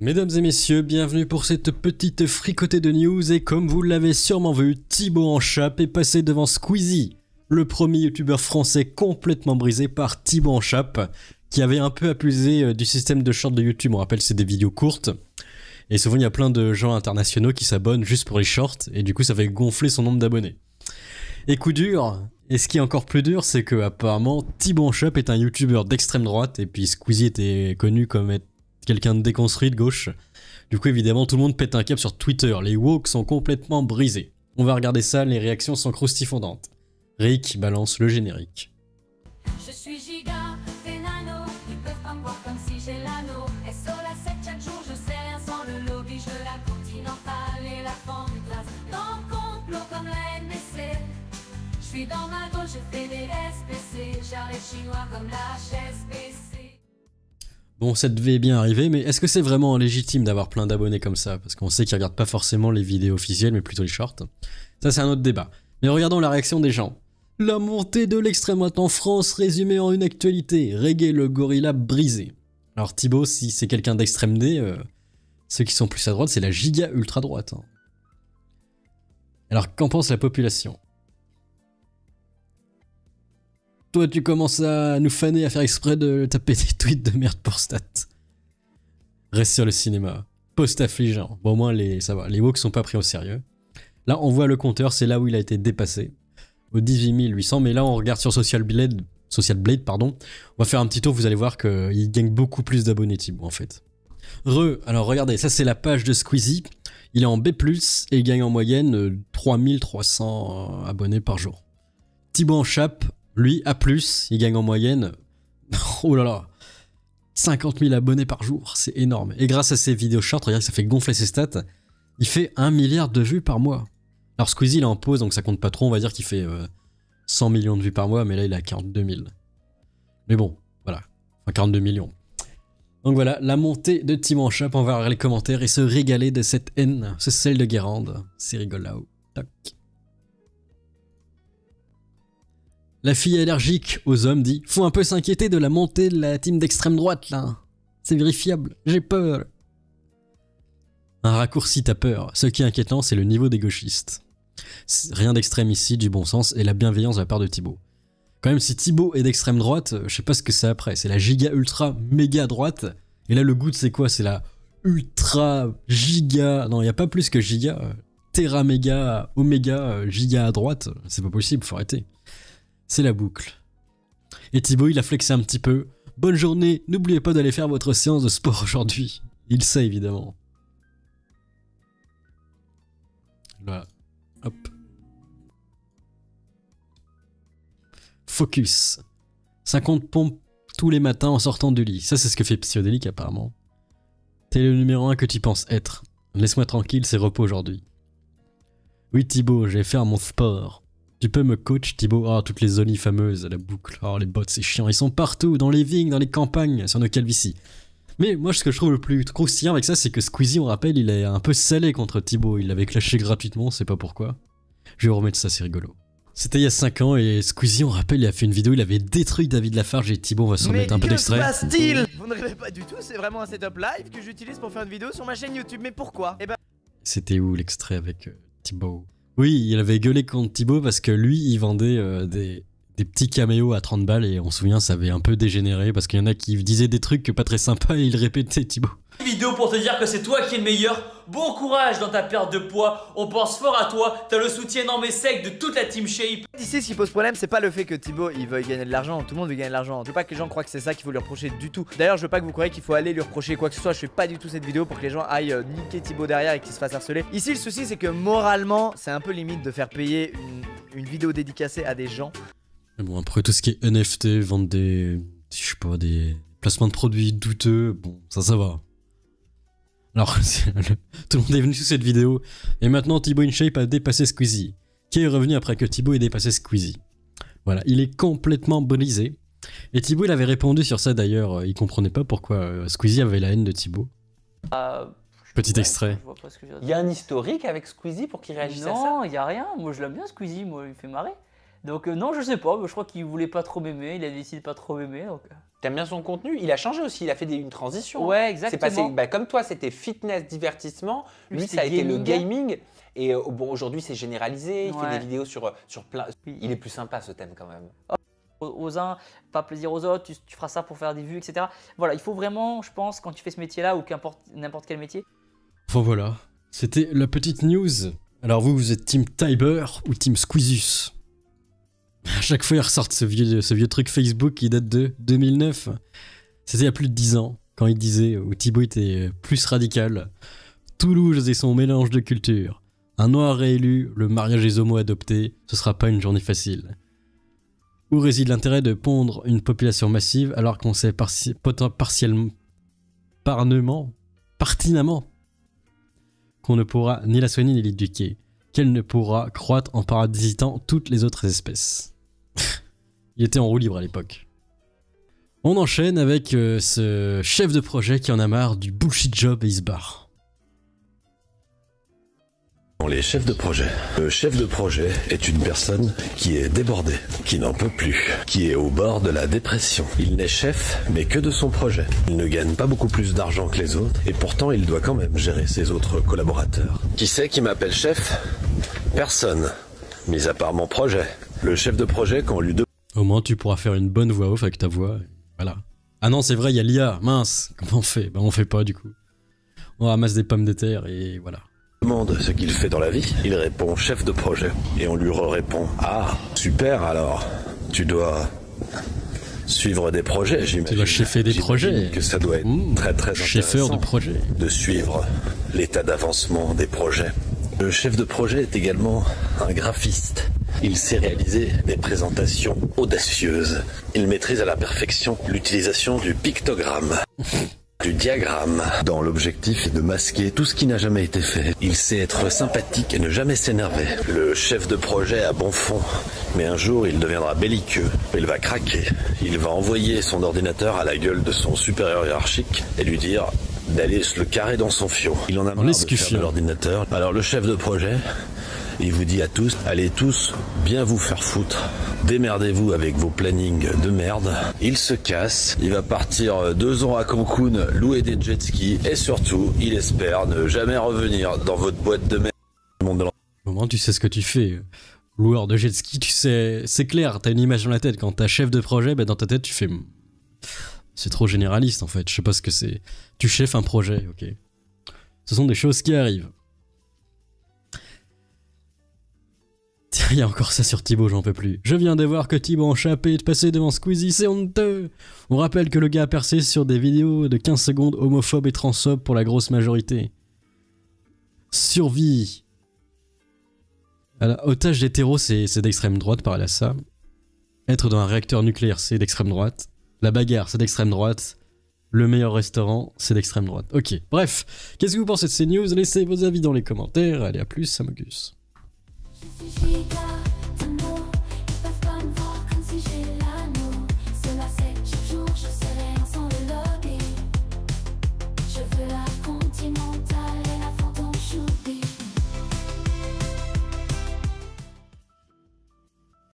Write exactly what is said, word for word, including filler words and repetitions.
Mesdames et messieurs, bienvenue pour cette petite fricotée de news, et comme vous l'avez sûrement vu, Tibo en chape est passé devant Squeezie, le premier youtubeur français complètement brisé par Tibo en chape, qui avait un peu abusé du système de short de YouTube. On rappelle, c'est des vidéos courtes, et souvent il y a plein de gens internationaux qui s'abonnent juste pour les shorts, et du coup ça fait gonfler son nombre d'abonnés. Et coup dur, et ce qui est encore plus dur, c'est que apparemment Tibo en chape est un youtubeur d'extrême droite, et puis Squeezie était connu comme être quelqu'un de déconstruit de gauche. Du coup, évidemment, tout le monde pète un câble sur Twitter. Les woke sont complètement brisés. On va regarder ça, les réactions sont croustifondantes. Rick balance le générique. Je suis giga, t'es nano. Ils peuvent pas me voir comme si j'ai l'anneau. S O la sept, chaque jour je sers sans le lobby. Je la continentale et la fente de glace. Dans le complot comme la N B C. Je suis dans ma gauche, je fais des S P C. J'arrête chinois comme la H S B C. Bon, ça devait bien arriver, mais est-ce que c'est vraiment légitime d'avoir plein d'abonnés comme ça? Parce qu'on sait qu'ils regardent pas forcément les vidéos officielles, mais plutôt les shorts. Ça, c'est un autre débat. Mais regardons la réaction des gens. La montée de l'extrême droite en France résumée en une actualité. Reggae, le gorilla brisé. Alors Thibaut, si c'est quelqu'un d'extrême D, euh, ceux qui sont plus à droite, c'est la giga ultra droite. Hein. Alors qu'en pense la population? Toi, tu commences à nous faner, à faire exprès de taper des tweets de merde pour stats. Reste sur le cinéma. Post affligeant. Bon, au moins, les, ça va. Les woke sont pas pris au sérieux. Là, on voit le compteur, c'est là où il a été dépassé. Au dix-huit mille huit cents, mais là, on regarde sur Social Blade, Social Blade, pardon. On va faire un petit tour, vous allez voir qu'il gagne beaucoup plus d'abonnés, Thibaut, en fait. Re, alors regardez, ça, c'est la page de Squeezie. Il est en B plus, et il gagne en moyenne trois mille trois cents abonnés par jour. Thibaut en chape. Lui, A plus, il gagne en moyenne, oh là là, cinquante mille abonnés par jour, c'est énorme. Et grâce à ses vidéos short, regardez, ça fait gonfler ses stats, il fait un milliard de vues par mois. Alors Squeezie, il est en pause, donc ça compte pas trop, on va dire qu'il fait euh, cent millions de vues par mois, mais là, il a quarante-deux mille. Mais bon, voilà, enfin quarante-deux millions. Donc voilà, la montée de Tibo en chape, on va regarder les commentaires et se régaler de cette haine. C'est celle de Guérande, c'est rigolo là-haut, tac. La fille allergique aux hommes dit « Faut un peu s'inquiéter de la montée de la team d'extrême droite, là. C'est vérifiable. J'ai peur. » Un raccourci t'as peur. Ce qui est inquiétant, c'est le niveau des gauchistes. Rien d'extrême ici, du bon sens et la bienveillance de la part de Thibaut. Quand même, si Thibaut est d'extrême droite, je sais pas ce que c'est après. C'est la giga ultra méga droite. Et là, le good, c'est quoi? C'est la ultra giga... Non, il n'y a pas plus que giga. Terra méga, oméga, giga à droite. C'est pas possible, faut arrêter. C'est la boucle. Et Thibaut, il a flexé un petit peu. Bonne journée, n'oubliez pas d'aller faire votre séance de sport aujourd'hui. Il sait évidemment. Voilà. Hop. Focus. cinquante pompes tous les matins en sortant du lit. Ça, c'est ce que fait Psychodélik apparemment. T'es le numéro un que tu penses être. Laisse-moi tranquille, c'est repos aujourd'hui. Oui Thibaut, j'ai fait mon sport. Tu peux me coach, Thibaut? Ah, oh, toutes les olives fameuses, la boucle. Oh, les bots, c'est chiant. Ils sont partout, dans les vignes, dans les campagnes, sur nos calvities. Mais moi, ce que je trouve le plus croustillant avec ça, c'est que Squeezie, on rappelle, il est un peu salé contre Thibaut. Il l'avait clashé gratuitement, on sait pas pourquoi. Je vais remettre ça, c'est rigolo. C'était il y a cinq ans, et Squeezie, on rappelle, il a fait une vidéo, il avait détruit David Lafarge, et Thibaut, on va s'en mettre un peu d'extrait. Mais que se passe-t-il? Vous ne rêvez pas du tout, c'est vraiment un setup live que j'utilise pour faire une vidéo sur ma chaîne YouTube. Mais pourquoi? Eh ben... C'était où l'extrait avec euh, Thibaut? Oui, il avait gueulé contre Thibaut parce que lui, il vendait euh, des, des petits caméos à trente balles et on se souvient, ça avait un peu dégénéré parce qu'il y en a qui disaient des trucs pas très sympas et il répétait, Thibaut. Vidéo pour te dire que c'est toi qui es le meilleur. Bon courage dans ta perte de poids. On pense fort à toi. T'as le soutien énorme et sec de toute la team Shape. Ici, ce qui pose problème, c'est pas le fait que Thibaut il veuille gagner de l'argent. Tout le monde veut gagner de l'argent. Je veux pas que les gens croient que c'est ça qu'il faut lui reprocher du tout. D'ailleurs, je veux pas que vous croyez qu'il faut aller lui reprocher quoi que ce soit. Je fais pas du tout cette vidéo pour que les gens aillent euh, niquer Thibaut derrière et qu'il se fasse harceler. Ici, le souci, c'est que moralement, c'est un peu limite de faire payer une, une vidéo dédicacée à des gens. Mais bon, après tout ce qui est N F T, vendre des. Je sais pas, des placements de produits douteux, bon, ça, ça va. Alors, le... tout le monde est venu sous cette vidéo. Et maintenant, Thibaut InShape a dépassé Squeezie. Qui est revenu après que Thibaut ait dépassé Squeezie. Voilà, il est complètement brisé. Et Thibaut, il avait répondu sur ça d'ailleurs. Il comprenait pas pourquoi Squeezie avait la haine de Thibaut. Euh, Petit ouais, extrait. Il y a un historique avec Squeezie pour qu'il réagisse non, à ça. Non, il y a rien. Moi, je l'aime bien Squeezie. Moi, il fait marrer. Donc euh, non, je sais pas, mais je crois qu'il voulait pas trop m'aimer, il a décidé de pas trop m'aimer. Donc... T'aimes bien son contenu? Il a changé aussi, il a fait des, une transition. Ouais, exactement. Passé, bah, comme toi, c'était fitness, divertissement. Lui, lui ça a gaming. été le gaming. Et euh, bon, aujourd'hui, c'est généralisé, il ouais. fait des vidéos sur, sur plein... Il est plus sympa, ce thème, quand même. Oh. Aux uns, pas plaisir aux autres, tu, tu feras ça pour faire des vues, et cetera. Voilà, il faut vraiment, je pense, quand tu fais ce métier-là ou qu'importe n'importe quel métier. Enfin voilà, c'était la petite news. Alors vous, vous êtes Team Tiber ou Team Squeezius? À chaque fois, ils ressortent ce vieux, ce vieux truc Facebook qui date de deux mille neuf. C'était il y a plus de dix ans, quand ils disaient, où Tibo était plus radical. Toulouse et son mélange de cultures. Un noir réélu, le mariage des homos adoptés, ce sera pas une journée facile. Où réside l'intérêt de pondre une population massive alors qu'on sait parti, partiellement, parnement, pertinemment qu'on ne pourra ni la soigner ni l'éduquer, qu'elle ne pourra croître en parasitant toutes les autres espèces. Il était en roue libre à l'époque. On enchaîne avec euh, ce chef de projet qui en a marre du bullshit job et il se barre. Les chefs de projet. Le chef de projet est une personne qui est débordée, qui n'en peut plus, qui est au bord de la dépression. Il n'est chef, mais que de son projet. Il ne gagne pas beaucoup plus d'argent que les autres, et pourtant il doit quand même gérer ses autres collaborateurs. Qui c'est qui m'appelle chef? Personne, mis à part mon projet. Le chef de projet, quand on lui demande... Au moins tu pourras faire une bonne voix off avec ta voix, voilà. Ah non, c'est vrai, il y a l'I A, mince, comment on fait? Ben on fait pas du coup. On ramasse des pommes de terre, et voilà. Demande ce qu'il fait dans la vie, il répond chef de projet et on lui répond ah super alors tu dois suivre des projets, j'imagine. Tu dois cheffer des projets. Que ça doit être mmh, très très cheffeur de projet. De suivre l'état d'avancement des projets. Le chef de projet est également un graphiste. Il sait réaliser des présentations audacieuses. Il maîtrise à la perfection l'utilisation du pictogramme. Du diagramme, dans l'objectif est de masquer tout ce qui n'a jamais été fait. Il sait être sympathique et ne jamais s'énerver. Le chef de projet a bon fond, mais un jour il deviendra belliqueux. Il va craquer, il va envoyer son ordinateur à la gueule de son supérieur hiérarchique et lui dire d'aller se le carrer dans son fion. Il en a marre de faire de l'ordinateur. Alors le chef de projet... Il vous dit à tous, allez tous bien vous faire foutre. Démerdez-vous avec vos plannings de merde. Il se casse, il va partir deux ans à Cancun, louer des jet skis et surtout, il espère ne jamais revenir dans votre boîte de merde. Au moment, tu sais ce que tu fais. Loueur de jet ski, tu sais, c'est clair, t'as une image dans la tête. Quand t'as chef de projet, bah dans ta tête, tu fais... C'est trop généraliste en fait, je sais pas ce que c'est. Tu cheffes un projet, ok. Ce sont des choses qui arrivent. Tiens, il y a encore ça sur Tibo, j'en peux plus. Je viens de voir que Tibo en chapé de passer devant Squeezie, c'est honteux. On rappelle que le gars a percé sur des vidéos de quinze secondes homophobes et transphobes pour la grosse majorité. Survie. Alors, otage d'hétéro, c'est d'extrême droite, par là ça. Être dans un réacteur nucléaire, c'est d'extrême droite. La bagarre, c'est d'extrême droite. Le meilleur restaurant, c'est d'extrême droite. Ok, bref. Qu'est-ce que vous pensez de ces news? Laissez vos avis dans les commentaires. Allez, à plus, ça m'occupe. She got